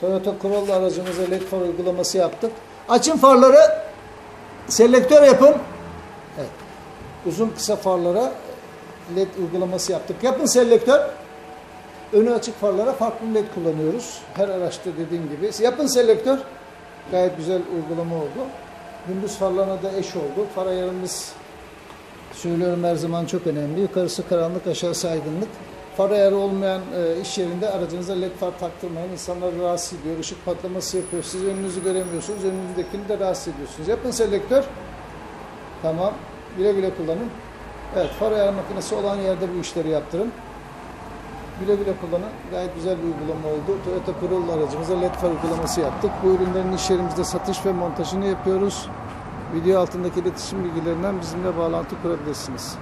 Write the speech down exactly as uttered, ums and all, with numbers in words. Toyota Corolla aracımıza led far uygulaması yaptık. Açın farları, selektör yapın. Evet. Uzun kısa farlara led uygulaması yaptık. Yapın selektör. Önü açık farlara farklı led kullanıyoruz. Her araçta dediğim gibi. Yapın selektör. Gayet güzel uygulama oldu. Gündüz farlarına da eş oldu. Far ayarımız, söylüyorum, her zaman çok önemli. Yukarısı karanlık, aşağısı aydınlık. Far ayarı olmayan e, iş yerinde aracınıza led far taktırmayın. İnsanlar rahatsız ediyor. Işık patlaması yapıyor. Siz önünüzü göremiyorsunuz. Önünüzdekini de rahatsız ediyorsunuz. Yapın selektör. Tamam. Güle güle kullanın. Evet, far ayar makinesi olan yerde bu işleri yaptırın. Güle güle kullanın. Gayet güzel bir uygulama oldu. Toyota Corolla aracımıza led far uygulaması yaptık. Bu ürünlerin iş yerimizde satış ve montajını yapıyoruz. Video altındaki iletişim bilgilerinden bizimle bağlantı kurabilirsiniz.